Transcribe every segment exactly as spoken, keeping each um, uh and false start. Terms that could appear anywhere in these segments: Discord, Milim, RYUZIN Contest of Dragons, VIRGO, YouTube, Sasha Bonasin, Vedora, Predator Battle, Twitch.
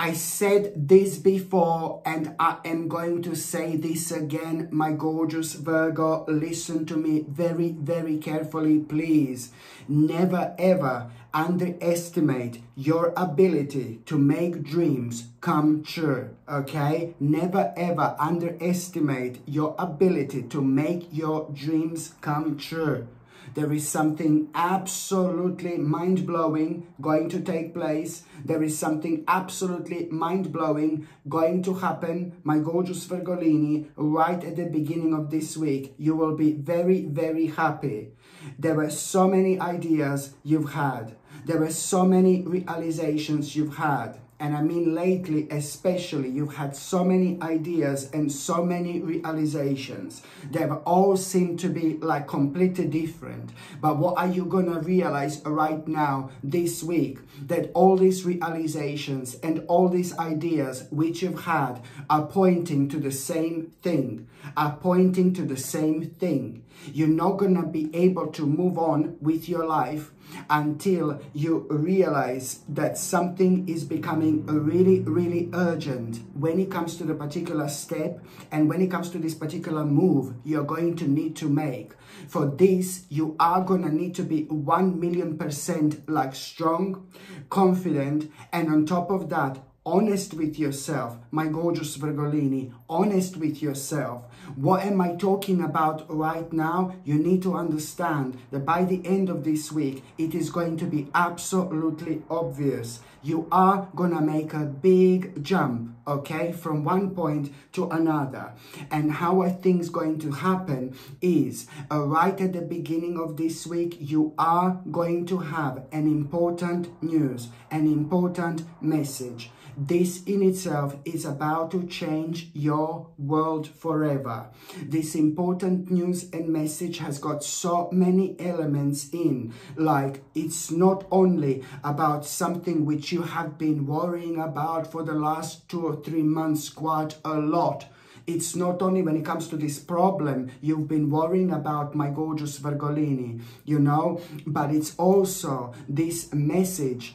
I said this before and I am going to say this again, my gorgeous Virgo. Listen to me very, very carefully, please. Never ever underestimate your ability to make dreams come true, okay? Never ever underestimate your ability to make your dreams come true. There is something absolutely mind-blowing going to take place. There is something absolutely mind-blowing going to happen, my gorgeous Virgolini, right at the beginning of this week. You will be very, very happy. There were so many ideas you've had. There were so many realizations you've had. And I mean lately, especially, you've had so many ideas and so many realizations. They've all seemed to be like completely different. But what are you gonna realize right now, this week? That all these realizations and all these ideas which you've had are pointing to the same thing, are pointing to the same thing. You're not gonna be able to move on with your life until you realize that something is becoming really, really urgent when it comes to the particular step and when it comes to this particular move you're going to need to make. For this, you are going to need to be one million percent like strong, confident, and on top of that, honest with yourself, my gorgeous Virgolini, honest with yourself. What am I talking about right now? You need to understand that by the end of this week, it is going to be absolutely obvious. You are gonna make a big jump, okay, from one point to another. And how are things going to happen is, uh, right at the beginning of this week, you are going to have an important news, an important message. This in itself is about to change your world forever. This important news and message has got so many elements in, like it's not only about something which you have been worrying about for the last two or three months quite a lot. It's not only when it comes to this problem you've been worrying about, my gorgeous Virgolini, you know, but it's also this message.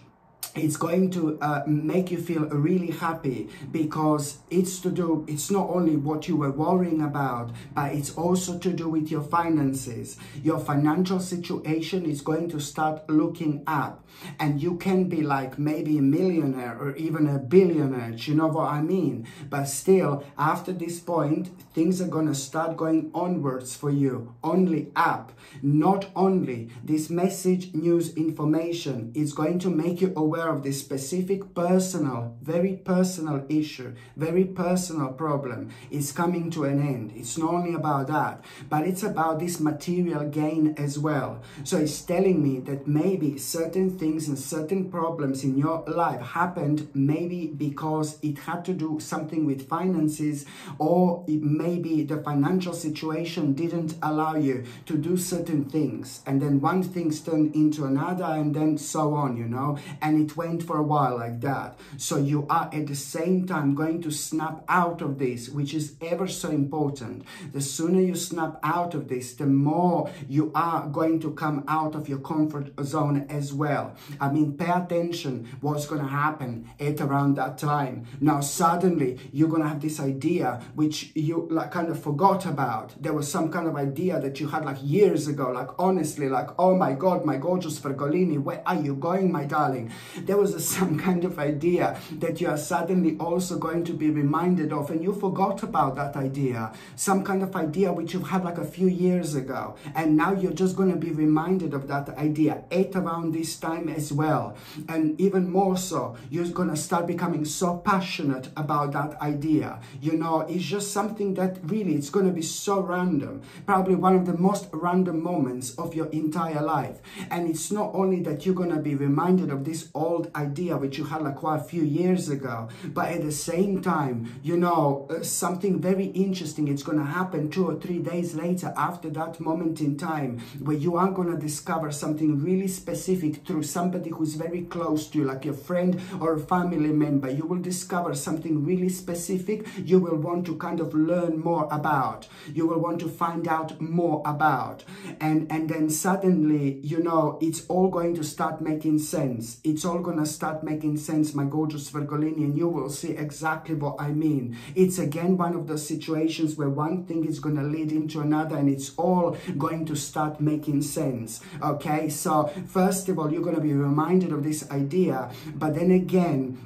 It's going to uh, make you feel really happy because it's to do, it's not only what you were worrying about, but it's also to do with your finances. Your financial situation is going to start looking up and you can be like maybe a millionaire or even a billionaire, do you know what I mean? But still, after this point, things are going to start going onwards for you, only up. Not only this message, news, information is going to make you aware of this specific personal, very personal issue, very personal problem is coming to an end. It's not only about that, but it's about this material gain as well. So it's telling me that maybe certain things and certain problems in your life happened maybe because it had to do something with finances, or it maybe the financial situation didn't allow you to do certain things. And then one thing's turned into another and then so on, you know, and it went for a while like that. So you are at the same time going to snap out of this, which is ever so important. The sooner you snap out of this, the more you are going to come out of your comfort zone as well. I mean, pay attention what's going to happen at around that time. Now, suddenly, you're going to have this idea which you like kind of forgot about. There was some kind of idea that you had like years ago, like honestly, like, oh my God, my gorgeous Virgolini, where are you going, my darling? There was a, some kind of idea that you are suddenly also going to be reminded of, and you forgot about that idea. Some kind of idea which you've had like a few years ago, and now you're just going to be reminded of that idea at around this time as well. And even more so, you're going to start becoming so passionate about that idea. You know, it's just something that really, it's going to be so random, probably one of the most random moments of your entire life. And it's not only that you're going to be reminded of this old idea which you had like quite a few years ago, but at the same time, you know, uh, something very interesting is going to happen two or three days later after that moment in time, where you are going to discover something really specific through somebody who's very close to you, like your friend or a family member. You will discover something really specific you will want to kind of learn more about, you will want to find out more about, and and then suddenly, you know, it's all going to start making sense. It's all gonna start making sense, my gorgeous Virgolini, and you will see exactly what I mean. It's again one of those situations where one thing is gonna lead into another and it's all going to start making sense, okay? So first of all, you're gonna be reminded of this idea, but then again,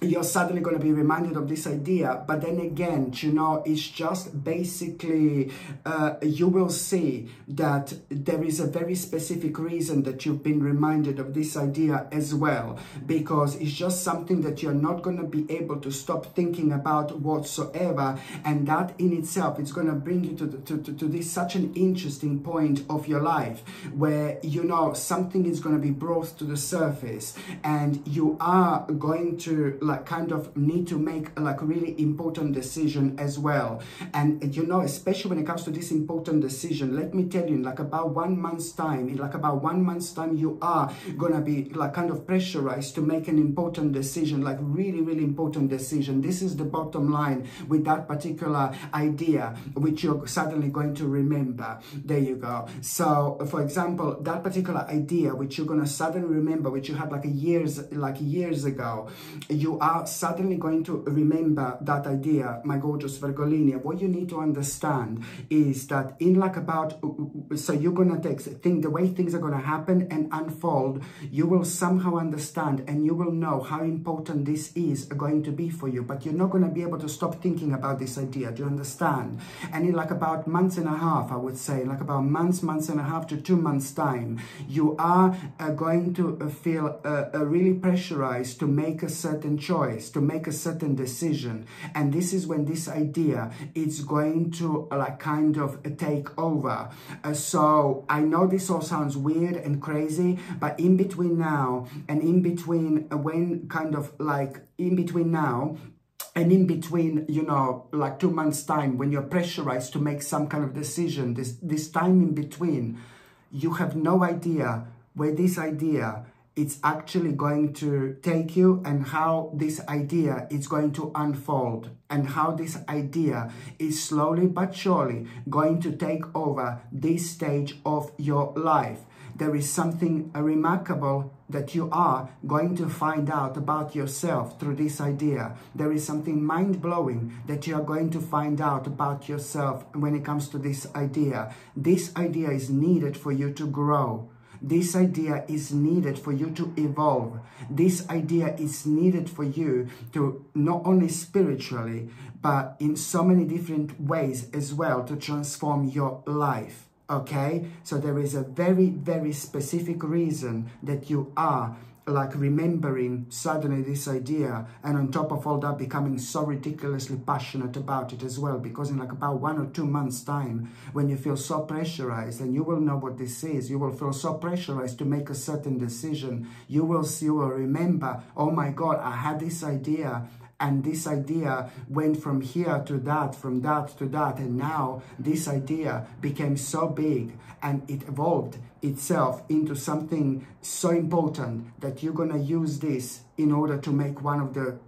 you're suddenly going to be reminded of this idea, but then again, you know, it's just basically, uh, you will see that there is a very specific reason that you've been reminded of this idea as well, because it's just something that you're not going to be able to stop thinking about whatsoever, and that in itself, it's going to bring you to, the, to, to, to this such an interesting point of your life, where, you know, something is going to be brought to the surface, and you are going to, like, kind of need to make like a really important decision as well. And you know, especially when it comes to this important decision, let me tell you, in like about one month's time, in like about one month's time, you are gonna be like kind of pressurized to make an important decision, like really, really important decision. This is the bottom line with that particular idea, which you're suddenly going to remember. There you go. So for example, that particular idea, which you're gonna suddenly remember, which you had like a years, like years ago, you are suddenly going to remember that idea, my gorgeous Virgolini. What you need to understand is that in like about, so you're gonna take, think the way things are gonna happen and unfold, you will somehow understand and you will know how important this is going to be for you, but you're not gonna be able to stop thinking about this idea. Do you understand? And in like about months and a half, I would say, like about months, months and a half to two months time, you are uh, going to feel uh, really pressurized to make a certain choice, to make a certain decision, and this is when this idea is going to like kind of take over. Uh, so I know this all sounds weird and crazy, but in between now and in between when kind of like in between now and in between, you know, like two months time when you're pressurized to make some kind of decision, this this time in between, you have no idea where this idea it's actually going to take you and how this idea is going to unfold and how this idea is slowly but surely going to take over this stage of your life. There is something remarkable that you are going to find out about yourself through this idea. There is something mind-blowing that you are going to find out about yourself when it comes to this idea. This idea is needed for you to grow. This idea is needed for you to evolve. This idea is needed for you to not only spiritually, but in so many different ways as well to transform your life, okay? So there is a very, very specific reason that you are like remembering suddenly this idea, and on top of all that, becoming so ridiculously passionate about it as well, because in like about one or two months time, when you feel so pressurized, and you will know what this is, you will feel so pressurized to make a certain decision, you will see, you will remember, oh my God, I had this idea, and this idea went from here to that, from that to that, and now this idea became so big and it evolved itself into something so important that you're gonna use this in order to make one of the,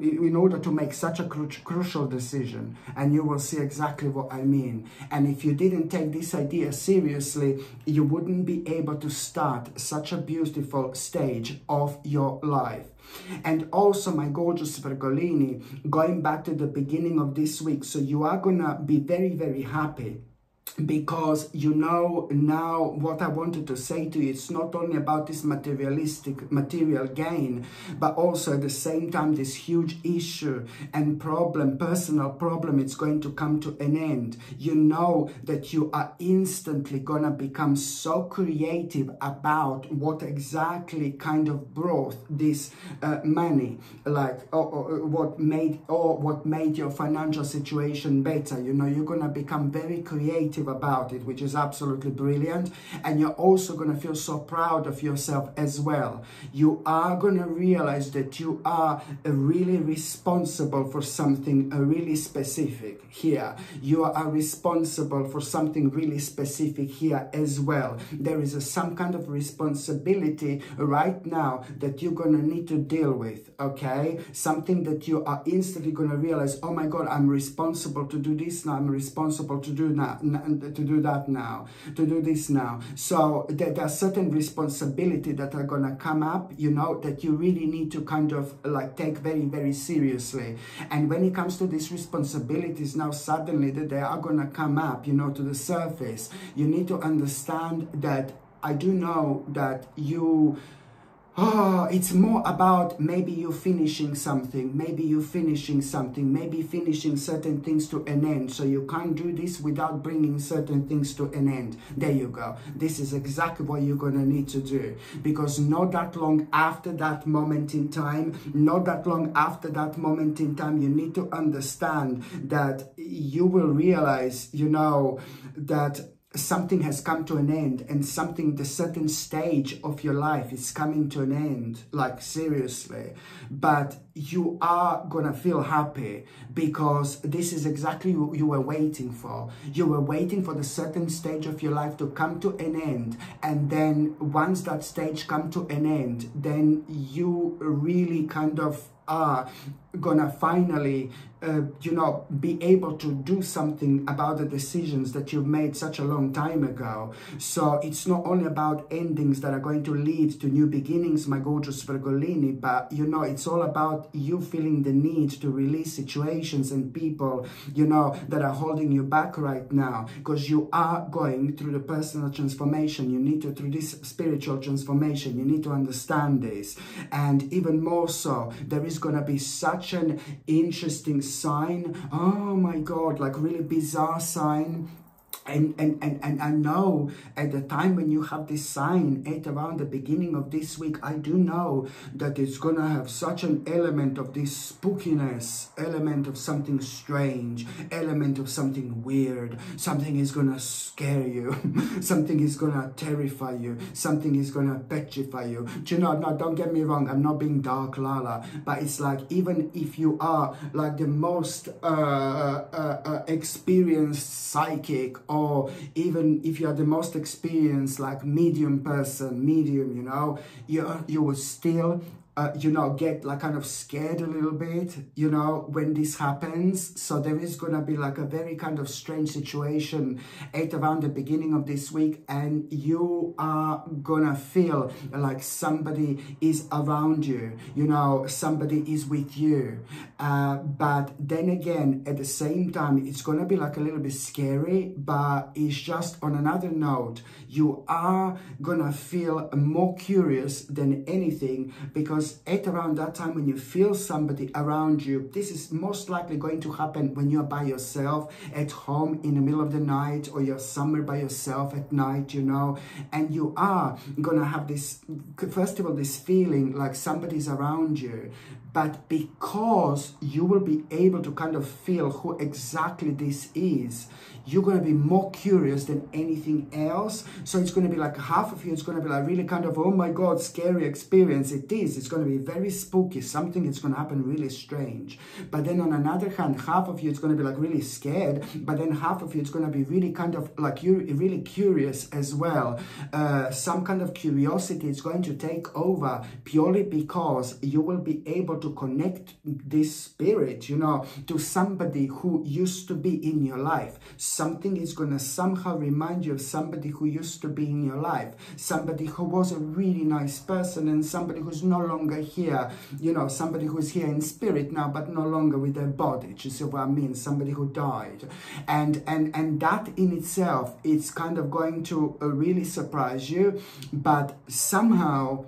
in order to make such a cru crucial decision, and you will see exactly what I mean. And if you didn't take this idea seriously, you wouldn't be able to start such a beautiful stage of your life. And also, my gorgeous Virgolini, going back to the beginning of this week, so you are gonna be very, very happy, because you know now what I wanted to say to you, it's not only about this materialistic material gain, but also at the same time this huge issue and problem, personal problem, it's going to come to an end. You know that you are instantly gonna become so creative about what exactly kind of brought this uh, money, like or, or, what made or what made your financial situation better. You know, you're gonna become very creative about it, which is absolutely brilliant, and you're also going to feel so proud of yourself as well. You are going to realize that you are really responsible for something really specific here. You are responsible for something really specific here as well. There is a, some kind of responsibility right now that you're going to need to deal with, okay? Something that you are instantly going to realize, oh my God, I'm responsible to do this now, I'm responsible to do that now. person to do that now, to do this now. So there, there are certain responsibility that are gonna come up, you know, that you really need to kind of like take very, very seriously. And when it comes to these responsibilities now, suddenly that they are gonna come up, you know, to the surface, you need to understand that I do know that you, oh, it's more about maybe you finishing something, maybe you finishing something, maybe finishing certain things to an end. So you can't do this without bringing certain things to an end. There you go. This is exactly what you're going to need to do, because not that long after that moment in time, not that long after that moment in time, you need to understand that you will realize, you know, that something has come to an end, and something, the certain stage of your life is coming to an end, like seriously. But you are gonna feel happy, because this is exactly what you were waiting for. You were waiting for the certain stage of your life to come to an end, and then once that stage come to an end, then you really kind of are gonna finally uh, you know, be able to do something about the decisions that you've made such a long time ago. So it's not only about endings that are going to lead to new beginnings, my gorgeous Virgolini, but you know, it's all about you feeling the need to release situations and people, you know, that are holding you back right now, because you are going through the personal transformation. You need to, through this spiritual transformation, you need to understand this. And even more so, there is going to be such an interesting sign, oh my god, like really bizarre sign. And, and, and, and I know at the time when you have this sign at around the beginning of this week, I do know that it's going to have such an element of this spookiness, element of something strange, element of something weird. Something is going to scare you. Something is going to terrify you. Something is going to petrify you. Do you know, no, don't get me wrong, I'm not being dark, Lala. But it's like, even if you are like the most uh, uh, uh, experienced psychic, or even if you are the most experienced like medium person, medium, you know, you, you will still, uh, you know, get like kind of scared a little bit, you know, when this happens. So there is going to be like a very kind of strange situation at around the beginning of this week. And you are going to feel like somebody is around you, you know, somebody is with you. Uh, but then again, at the same time, it's going to be like a little bit scary, but it's just on another note. You are going to feel more curious than anything, because at around that time when you feel somebody around you, this is most likely going to happen when you're by yourself at home in the middle of the night, or you're somewhere by yourself at night, you know, and you are gonna have this, first of all, this feeling like somebody's around you. But because you will be able to kind of feel who exactly this is, you're going to be more curious than anything else. So it's going to be like half of you, it's going to be like really kind of, oh my god, scary experience. It is. It's going to be very spooky. Something is going to happen really strange. But then on another hand, half of you, it's going to be like really scared. But then half of you, it's going to be really kind of like you're really curious as well. Uh, some kind of curiosity is going to take over, purely because you will be able to connect this spirit, you know, to somebody who used to be in your life. Something is going to somehow remind you of somebody who used to be in your life, somebody who was a really nice person, and somebody who's no longer here, you know, somebody who's here in spirit now, but no longer with their body. Do you see what I mean? Somebody who died. And, and, and that in itself, it's kind of going to really surprise you, but somehow,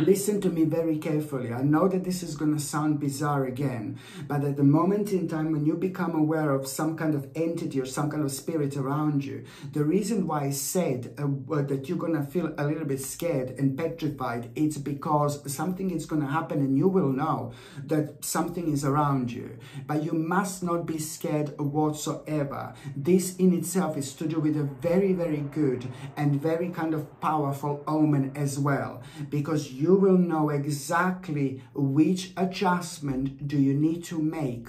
listen to me very carefully. I know that this is going to sound bizarre again, but at the moment in time when you become aware of some kind of entity or some kind of spirit around you, the reason why I said uh, that you're going to feel a little bit scared and petrified, it's because something is going to happen and you will know that something is around you. But you must not be scared whatsoever. This in itself is to do with a very, very good and very kind of powerful omen as well, because you you will know exactly which adjustment do you need to make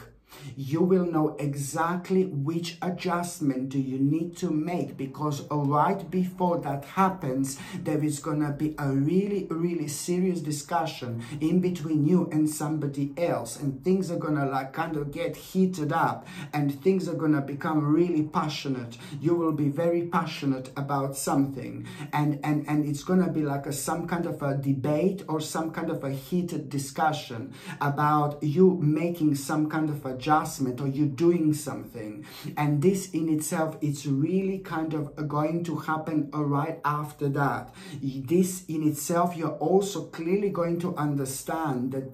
You will know exactly which adjustment do you need to make, because right before that happens, there is going to be a really, really serious discussion in between you and somebody else, and things are going to like kind of get heated up, and things are going to become really passionate. You will be very passionate about something, and, and, and it's going to be like a, some kind of a debate or some kind of a heated discussion about you making some kind of adjustment. Adjustment or you doing something, and this in itself, it's really kind of going to happen right after that. This in itself, you're also clearly going to understand that,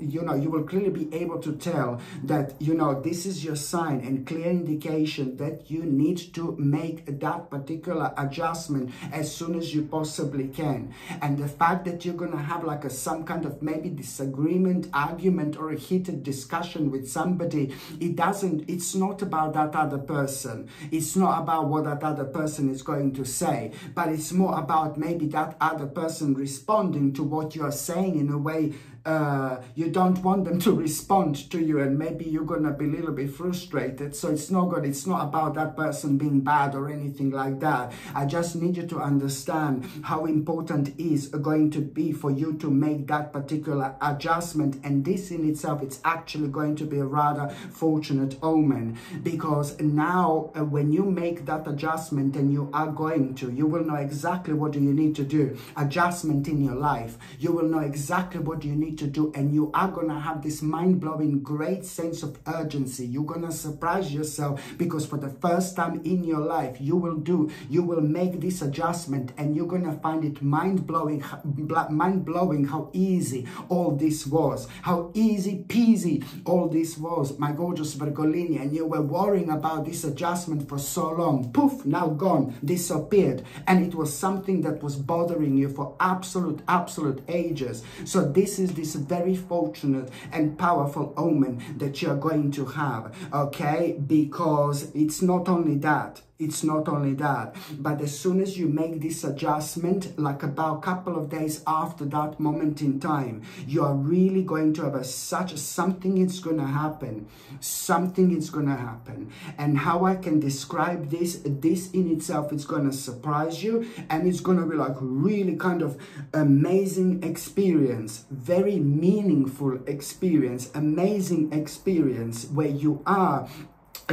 you know, you will clearly be able to tell that, you know, this is your sign and clear indication that you need to make that particular adjustment as soon as you possibly can. And the fact that you're gonna have like a some kind of maybe disagreement, argument, or a heated discussion with somebody, it doesn't, it's not about that other person, it's not about what that other person is going to say, but it's more about maybe that other person responding to what you are saying in a way Uh, you don't want them to respond to you, and maybe you're gonna be a little bit frustrated. So it's not good, it's not about that person being bad or anything like that. I just need you to understand how important it is going to be for you to make that particular adjustment, and this in itself, it's actually going to be a rather fortunate omen, because now uh, when you make that adjustment, and you are going to, you will know exactly what do you need to do, adjustment in your life, you will know exactly what you need to do, and you are gonna have this mind-blowing great sense of urgency. You're gonna surprise yourself, because for the first time in your life you will do you will make this adjustment, and you're gonna find it mind-blowing mind-blowing how easy all this was, how easy peasy all this was, my gorgeous Virgolini. And you were worrying about this adjustment for so long, poof, now gone, disappeared, and it was something that was bothering you for absolute absolute ages. So this is this very fortunate and powerful omen that you're going to have, okay? Because it's not only that, it's not only that, but as soon as you make this adjustment, like about a couple of days after that moment in time, you are really going to have a such something is going to happen. Something is going to happen. And how I can describe this, this in itself, it's going to surprise you, and it's going to be like really kind of amazing experience, very meaningful experience, amazing experience, where you are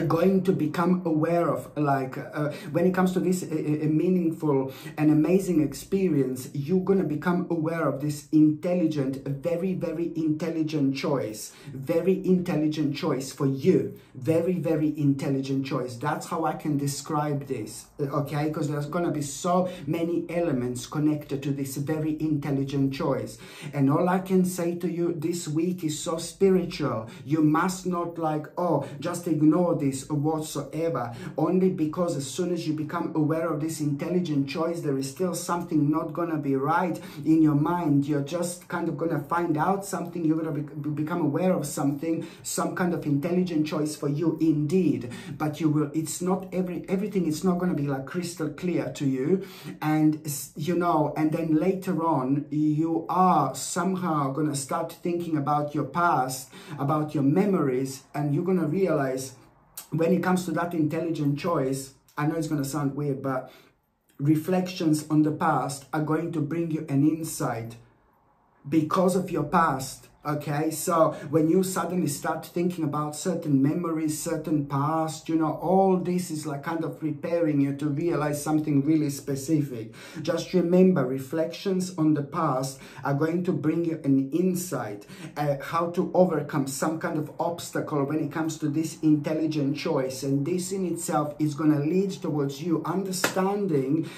going to become aware of, like uh, when it comes to this a, a meaningful and amazing experience, you're going to become aware of this intelligent, very very intelligent choice, very intelligent choice for you, very very intelligent choice. That's how I can describe this, okay? Because there's going to be so many elements connected to this very intelligent choice, and all I can say to you this week is so spiritual. You must not like, oh, just ignore this whatsoever, only because as soon as you become aware of this intelligent choice, there is still something not gonna be right in your mind. You're just kind of gonna find out something, you're gonna be become aware of something, some kind of intelligent choice for you indeed, but you will, it's not every everything it's not gonna be like crystal clear to you, and you know, and then later on you are somehow gonna start thinking about your past, about your memories, and you're gonna realize, when it comes to that intelligent choice, I know it's going to sound weird, but reflections on the past are going to bring you an insight because of your past. Okay, so when you suddenly start thinking about certain memories, certain past, you know, all this is like kind of preparing you to realize something really specific. Just remember, reflections on the past are going to bring you an insight uh, how to overcome some kind of obstacle when it comes to this intelligent choice. And this in itself is going to lead towards you understanding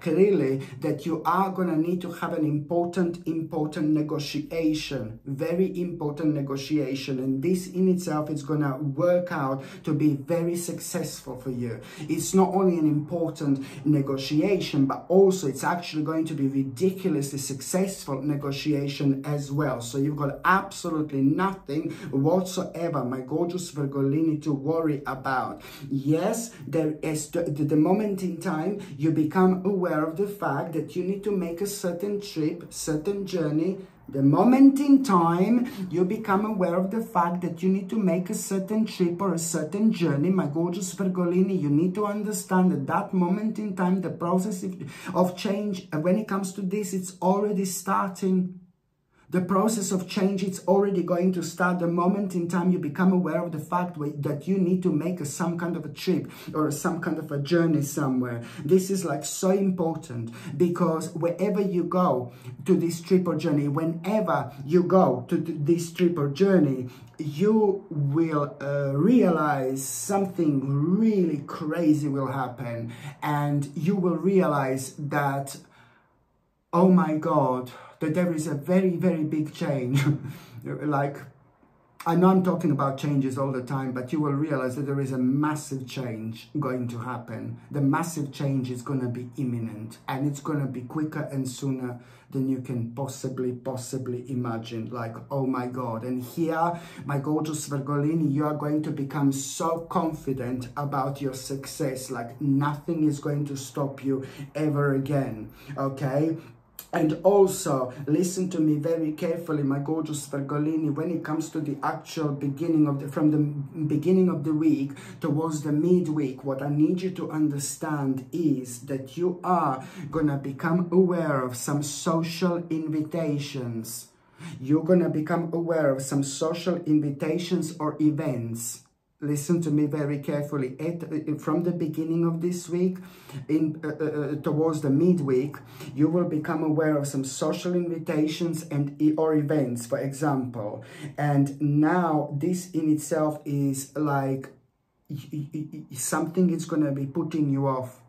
clearly that you are going to need to have an important, important negotiation. Very Very important negotiation, and this in itself is gonna work out to be very successful for you. It's not only an important negotiation, but also it's actually going to be ridiculously successful negotiation as well. So you've got absolutely nothing whatsoever, my gorgeous Virgolini, to worry about. Yes, there is the, the moment in time you become aware of the fact that you need to make a certain trip, certain journey, The moment in time you become aware of the fact that you need to make a certain trip or a certain journey, my gorgeous Virgolini, you need to understand that that moment in time, the process of change, and when it comes to this, it's already starting. The process of change, it's already going to start the moment in time you become aware of the fact that you need to make a, some kind of a trip or some kind of a journey somewhere. This is like so important, because wherever you go to this trip or journey, whenever you go to this trip or journey, you will uh, realize something really crazy will happen, and you will realize that, oh my God, that there is a very, very big change. Like, I know I'm talking about changes all the time, but you will realize that there is a massive change going to happen. The massive change is going to be imminent, and it's going to be quicker and sooner than you can possibly, possibly imagine. Like, oh my God. And here, my gorgeous Virgolini, you are going to become so confident about your success. Like, nothing is going to stop you ever again, okay? And also, listen to me very carefully, my gorgeous Virgolini, when it comes to the actual beginning of the, from the beginning of the week towards the midweek, what I need you to understand is that you are gonna become aware of some social invitations. You're gonna become aware of some social invitations or events. Listen to me very carefully. At, from the beginning of this week, in uh, uh, towards the midweek, you will become aware of some social invitations and or events, for example. And now this in itself is like something is going to be putting you off.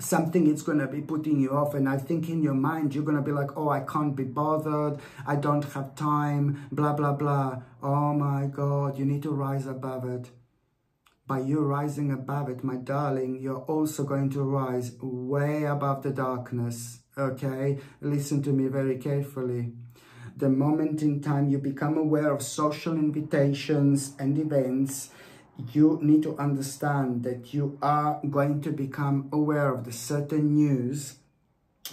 Something it's going to be putting you off, and I think in your mind you're going to be like, oh, I can't be bothered, I don't have time, blah blah blah. Oh my God, you need to rise above it. By you rising above it, my darling, you're also going to rise way above the darkness, okay? Listen to me very carefully. The moment in time you become aware of social invitations and events, you need to understand that you are going to become aware of the certain news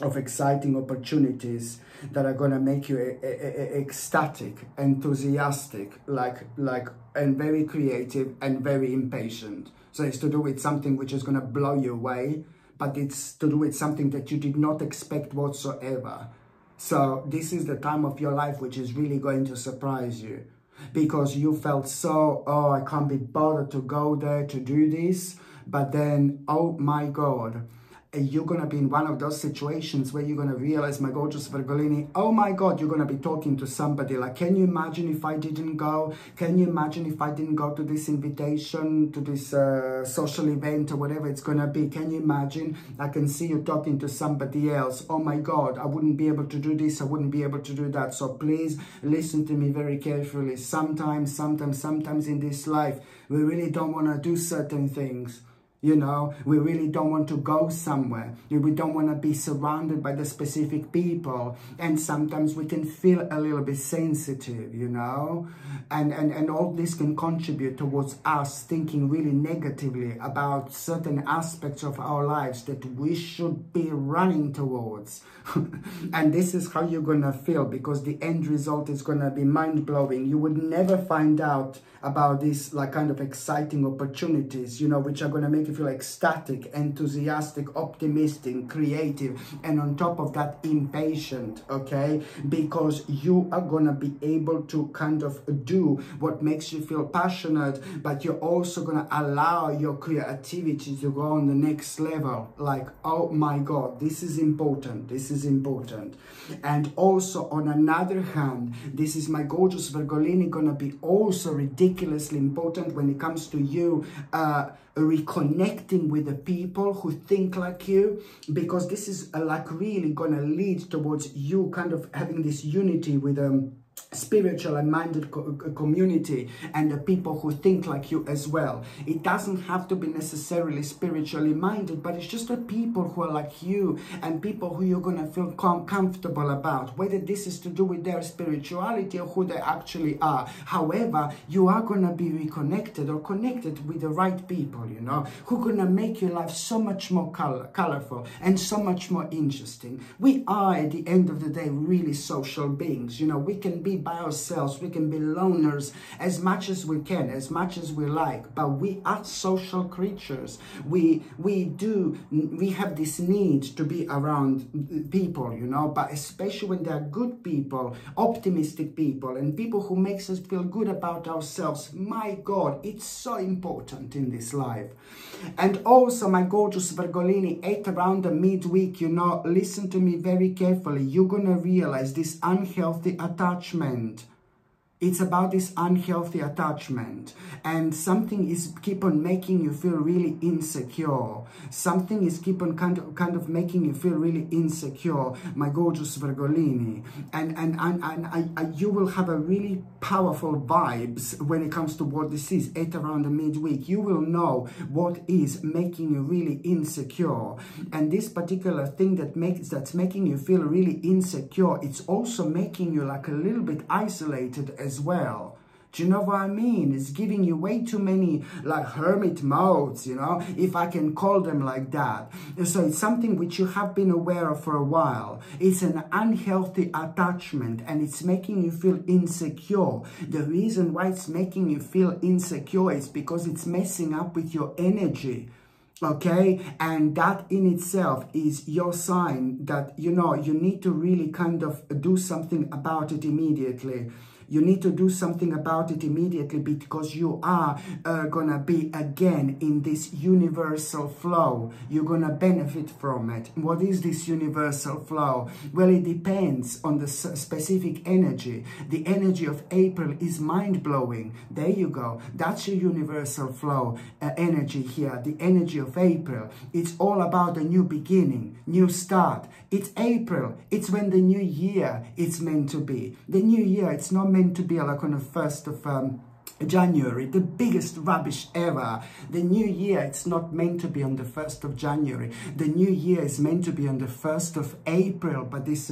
of exciting opportunities that are going to make you e e ecstatic, enthusiastic, like, like, and very creative and very impatient. So it's to do with something which is going to blow you away, but it's to do with something that you did not expect whatsoever. So this is the time of your life which is really going to surprise you. Because you felt so, oh, I can't be bothered to go there to do this. But then, oh my God, you're going to be in one of those situations where you're going to realize, my gorgeous Virgolini, oh my God, you're going to be talking to somebody like, can you imagine if I didn't go? Can you imagine if I didn't go to this invitation, to this uh, social event or whatever it's going to be? Can you imagine? I can see you talking to somebody else. Oh my God, I wouldn't be able to do this. I wouldn't be able to do that. So please listen to me very carefully. Sometimes, sometimes, sometimes in this life, we really don't want to do certain things. You know, we really don't want to go somewhere. We don't want to be surrounded by the specific people. And sometimes we can feel a little bit sensitive, you know. And, and, and all this can contribute towards us thinking really negatively about certain aspects of our lives that we should be running towards. And this is how you're going to feel, because the end result is going to be mind-blowing. You would never find out about these like kind of exciting opportunities, you know, which are going to make you feel ecstatic, enthusiastic, optimistic, creative, and on top of that, impatient, okay? Because you are going to be able to kind of do what makes you feel passionate, but you're also going to allow your creativity to go on the next level. Like, oh my God, this is important. This is important. And also, on another hand, this is, my gorgeous Virgolini, going to be also ridiculously important when it comes to you uh, reconnecting with the people who think like you, because this is uh, like really going to lead towards you kind of having this unity with them. Um, spiritual and minded co community and the people who think like you as well. It doesn't have to be necessarily spiritually minded, but it's just the people who are like you and people who you're going to feel com comfortable about, whether this is to do with their spirituality or who they actually are. However, you are going to be reconnected or connected with the right people, you know, who are going to make your life so much more color colorful and so much more interesting. We are, at the end of the day, really social beings. You know, we can be by ourselves, we can be loners as much as we can, as much as we like, but we are social creatures. We we do we have this need to be around people, you know, but especially when they are good people, optimistic people, and people who makes us feel good about ourselves. My God, it's so important in this life. And also, my gorgeous Virgolini, at around the midweek, you know, listen to me very carefully. You're gonna realize this unhealthy attachment. It's about this unhealthy attachment, and something is keep on making you feel really insecure. Something is keep on kind of kind of making you feel really insecure, my gorgeous Virgolini, and and and, and I, I, you will have a really powerful vibes when it comes to what this is. At around the midweek, you will know what is making you really insecure, and this particular thing that makes that's making you feel really insecure, it's also making you like a little bit isolated as well. Do you know what I mean? It's giving you way too many like hermit modes, you know, if I can call them like that. So it's something which you have been aware of for a while. It's an unhealthy attachment, and it's making you feel insecure. The reason why it's making you feel insecure is because it's messing up with your energy. Okay, and that in itself is your sign that, you know, you need to really kind of do something about it immediately. You need to do something about it immediately, because you are uh, gonna be again in this universal flow. You're gonna benefit from it. What is this universal flow? Well, it depends on the specific energy. The energy of April is mind-blowing. There you go. That's your universal flow uh, energy here. The energy of April. It's all about a new beginning, new start. It's April. It's when the new year is meant to be. The new year, it's not meant to be like on the first of um January, the biggest rubbish ever. The new year, it's not meant to be on the first of January. The new year is meant to be on the first of April, but this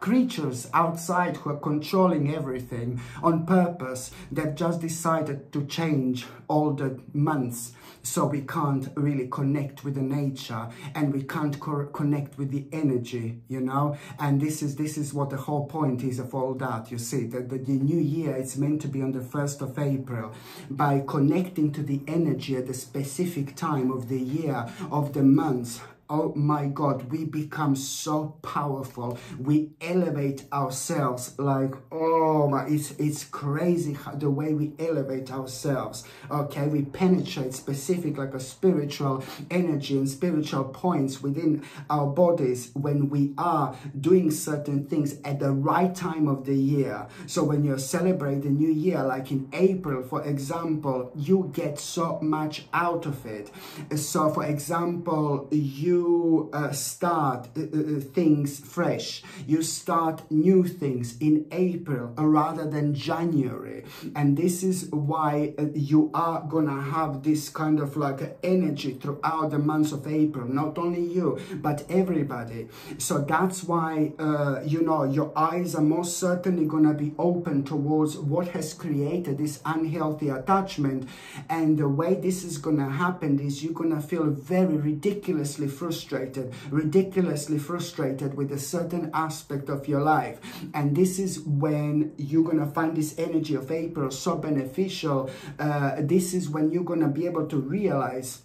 creatures outside who are controlling everything on purpose, they've just decided to change all the months, so we can't really connect with the nature, and we can't co connect with the energy, you know. And this is this is what the whole point is of all that, you see, that the, the new year is meant to be on the first of April. By connecting to the energy at the specific time of the year, of the months, oh my God, we become so powerful. We elevate ourselves like, oh my, it's, it's crazy how, the way we elevate ourselves. Okay, we penetrate specific like a spiritual energy and spiritual points within our bodies when we are doing certain things at the right time of the year. So when you celebrate the new year, like in April, for example, you get so much out of it. So for example, you You uh, start uh, uh, things fresh. You start new things in April rather than January, and this is why uh, you are gonna have this kind of like uh, energy throughout the months of April. Not only you, but everybody. So that's why uh, you know, your eyes are most certainly gonna be open towards what has created this unhealthy attachment, and the way this is gonna happen is you're gonna feel very ridiculously frustrated. Frustrated, ridiculously frustrated with a certain aspect of your life. And this is when you're going to find this energy of April so beneficial. Uh, this is when you're going to be able to realize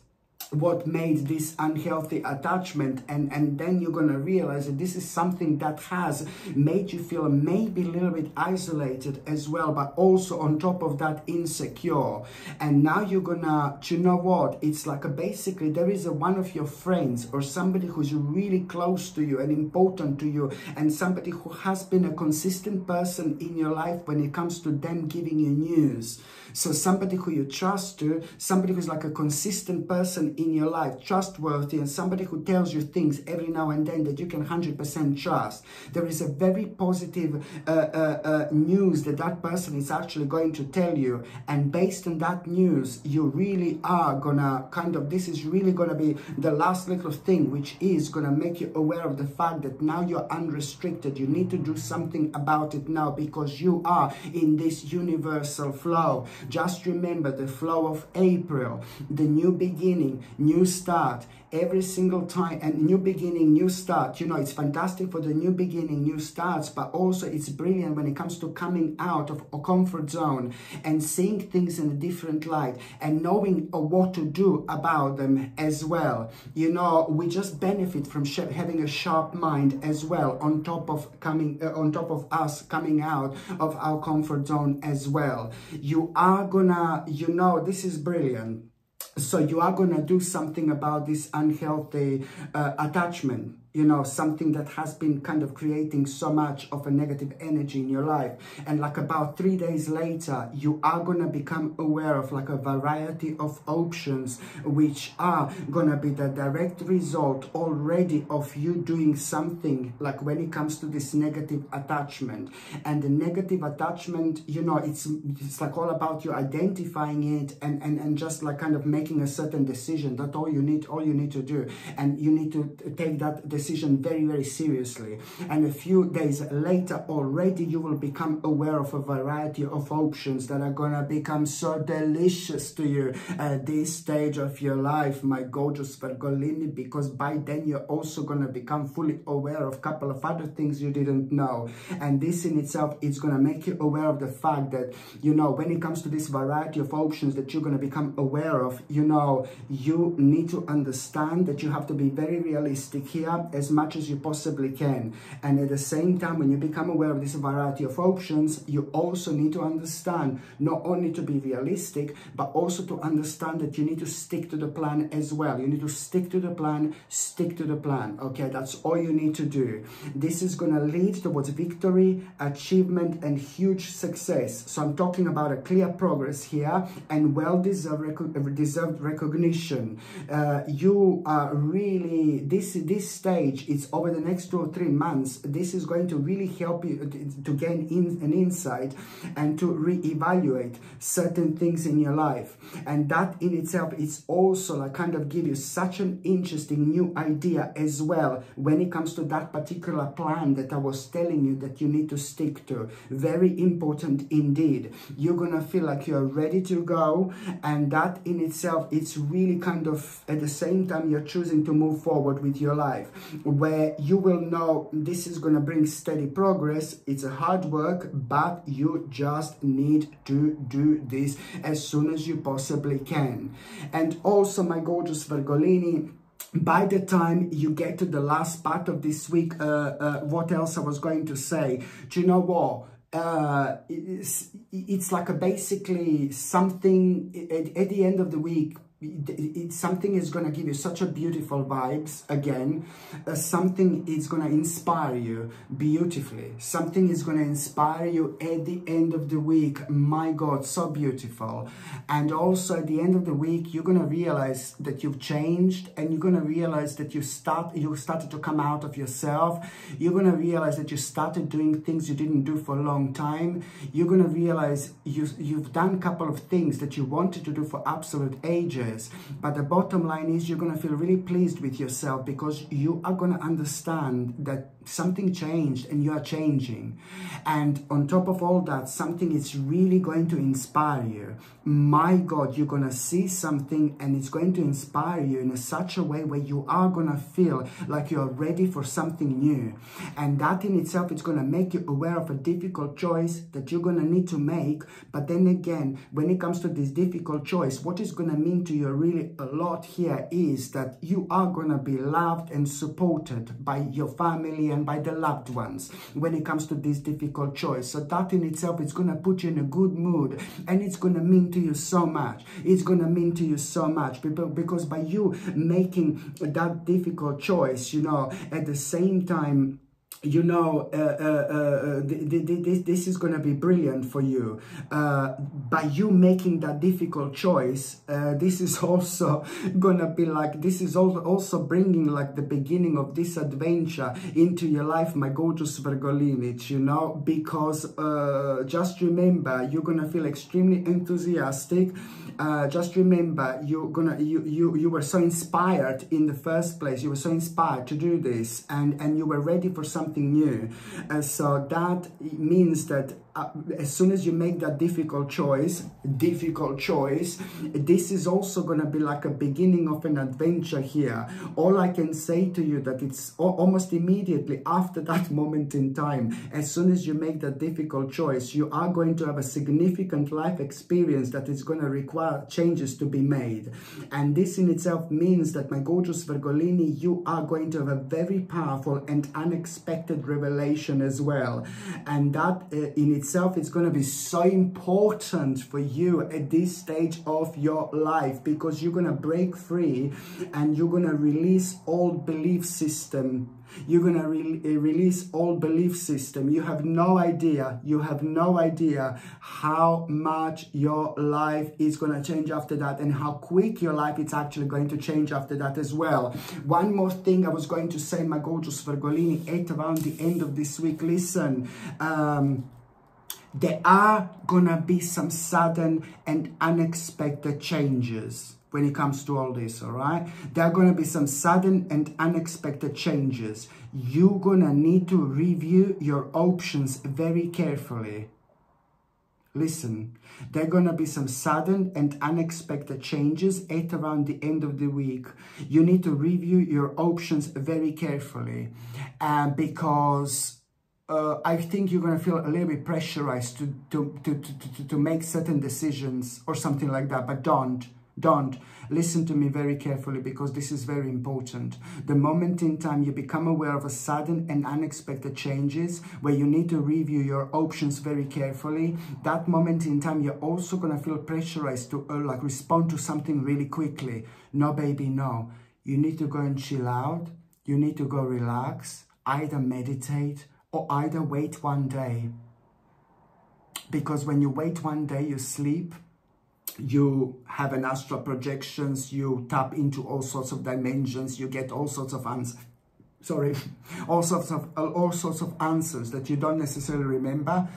what made this unhealthy attachment, and and then you're gonna realize that this is something that has made you feel maybe a little bit isolated as well, but also on top of that insecure. And now you're gonna, you know what, it's like a basically there is a one of your friends or somebody who's really close to you and important to you, and somebody who has been a consistent person in your life when it comes to them giving you news. So somebody who you trust to, somebody who's like a consistent person in your life, trustworthy, and somebody who tells you things every now and then that you can one hundred percent trust. There is a very positive uh, uh, uh, news that that person is actually going to tell you, and based on that news, you really are gonna kind of, this is really gonna be the last little thing which is gonna make you aware of the fact that now you're unrestricted. You need to do something about it now because you are in this universal flow. Just remember the flow of April, the new beginning, new start. Every single time, and new beginning, new start, you know, it's fantastic for the new beginning, new starts, but also it's brilliant when it comes to coming out of a comfort zone and seeing things in a different light and knowing what to do about them as well. You know, we just benefit from having a sharp mind as well, on top of coming, uh, on top of us coming out of our comfort zone as well. You are gonna, you know, this is brilliant. So you are going to do something about this unhealthy uh, attachment, you know, something that has been kind of creating so much of a negative energy in your life. And like about three days later, you are going to become aware of like a variety of options, which are going to be the direct result already of you doing something like when it comes to this negative attachment. And the negative attachment, you know, it's, it's like all about you identifying it and, and, and just like kind of making a certain decision. That's all you need, all you need to do. And you need to take that decision very, very seriously. And a few days later already, you will become aware of a variety of options that are gonna become so delicious to you at this stage of your life, my gorgeous Virgolini, because by then you're also gonna become fully aware of a couple of other things you didn't know. And this in itself is gonna make you aware of the fact that, you know, when it comes to this variety of options that you're gonna become aware of, you know, you need to understand that you have to be very realistic here as much as you possibly can. And at the same time, when you become aware of this variety of options, you also need to understand not only to be realistic, but also to understand that you need to stick to the plan as well. You need to stick to the plan, stick to the plan. Okay, that's all you need to do. This is going to lead towards victory, achievement, and huge success. So I'm talking about a clear progress here and well-deserved recognition. Deserved recognition. Uh, you are really, this this stage, it's over the next two or three months, this is going to really help you to, to gain in, an insight and to reevaluate certain things in your life. And that in itself, it's also like kind of give you such an interesting new idea as well when it comes to that particular plan that I was telling you that you need to stick to. Very important indeed. You're gonna feel like you're ready to go, and that in itself, it's really kind of at the same time you're choosing to move forward with your life, where you will know this is going to bring steady progress. It's a hard work, but you just need to do this as soon as you possibly can. And also, my gorgeous Virgolini, by the time you get to the last part of this week, uh, uh, what else I was going to say, do you know what? Uh, it's, it's like a basically something at, at the end of the week. It's something is going to give you such a beautiful vibes again. Uh, something is going to inspire you beautifully. Something is going to inspire you at the end of the week. My God, so beautiful. And also at the end of the week, you're going to realize that you've changed, and you're going to realize that you start, you started to come out of yourself. You're going to realize that you started doing things you didn't do for a long time. You're going to realize you, you've done a couple of things that you wanted to do for absolute ages. But the bottom line is you're going to feel really pleased with yourself because you are going to understand that something changed and you are changing. And on top of all that, something is really going to inspire you. My God, you're going to see something and it's going to inspire you in a, such a way where you are going to feel like you're ready for something new. And that in itself, it's going to make you aware of a difficult choice that you're going to need to make. But then again, when it comes to this difficult choice, what it's going to mean to you really a lot here is that you are going to be loved and supported by your family and by the loved ones when it comes to this difficult choice. So that in itself, it's going to put you in a good mood, and it's going to mean to you so much. It's going to mean to you so much because by you making that difficult choice, you know, at the same time, you know, uh, uh, uh, th th th this is going to be brilliant for you. Uh, by you making that difficult choice, uh, this is also going to be like, this is also bringing like the beginning of this adventure into your life, my gorgeous Virgolinic, you know, because uh, just remember, you're going to feel extremely enthusiastic. Uh, just remember, you're gonna, you, you, you were so inspired in the first place. You were so inspired to do this, and, and you were ready for something new. Uh, so that means that uh, as soon as you make that difficult choice, difficult choice, this is also going to be like a beginning of an adventure here. All I can say to you that it's almost immediately after that moment in time, as soon as you make that difficult choice, you are going to have a significant life experience that is going to require changes to be made. And this in itself means that, my gorgeous Virgolini, you are going to have a very powerful and unexpected revelation as well. And that uh, in itself is going to be so important for you at this stage of your life, because you're going to break free and you're going to release old belief system. You're going to re release old belief system. You have no idea. You have no idea how much your life is going to change after that, and how quick your life is actually going to change after that as well. One more thing I was going to say, my gorgeous Virgolini, at around the end of this week, listen, um, there are going to be some sudden and unexpected changes when it comes to all this, all right? There are going to be some sudden and unexpected changes. You're going to need to review your options very carefully. Listen, there are going to be some sudden and unexpected changes at around the end of the week. You need to review your options very carefully, uh, because uh, I think you're going to feel a little bit pressurized to, to, to, to, to, to make certain decisions or something like that, but don't. Don't. Listen to me very carefully, because this is very important. The moment in time you become aware of a sudden and unexpected changes where you need to review your options very carefully, that moment in time you're also going to feel pressurized to uh, like respond to something really quickly. No, baby, no. You need to go and chill out. You need to go relax, either meditate or either wait one day. Because when you wait one day, you sleep. You have an astral projections, you tap into all sorts of dimensions, you get all sorts of answers. Sorry, all sorts of all sorts of answers that you don't necessarily remember.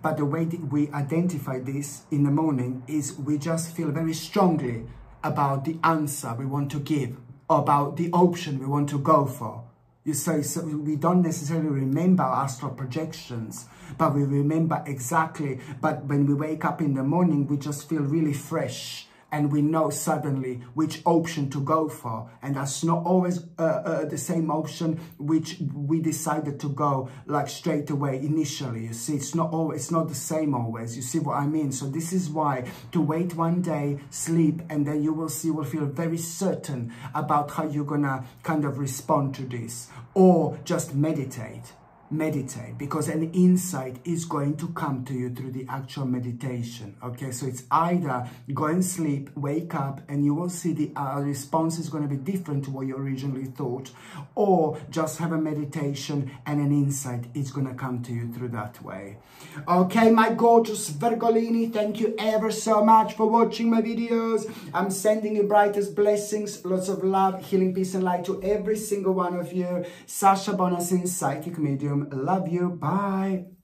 But the way that we identify this in the morning is we just feel very strongly about the answer we want to give, about the option we want to go for. You say, so we don't necessarily remember our astral projections, but we remember exactly. But when we wake up in the morning, we just feel really fresh, and we know suddenly which option to go for. And that's not always uh, uh, the same option which we decided to go like straight away initially. You see, it's not always, it's not the same always. You see what I mean? So this is why to wait one day, sleep, and then you will see, you will feel very certain about how you're gonna kind of respond to this. Or just meditate. Meditate, because an insight is going to come to you through the actual meditation. Okay, so it's either go and sleep, wake up, and you will see the uh, response is going to be different to what you originally thought, or just have a meditation and an insight is going to come to you through that way. Okay, my gorgeous Virgolini, thank you ever so much for watching my videos. I'm sending you brightest blessings, lots of love, healing, peace, and light to every single one of you. Sasha Bonasin, psychic medium. Love you. Bye.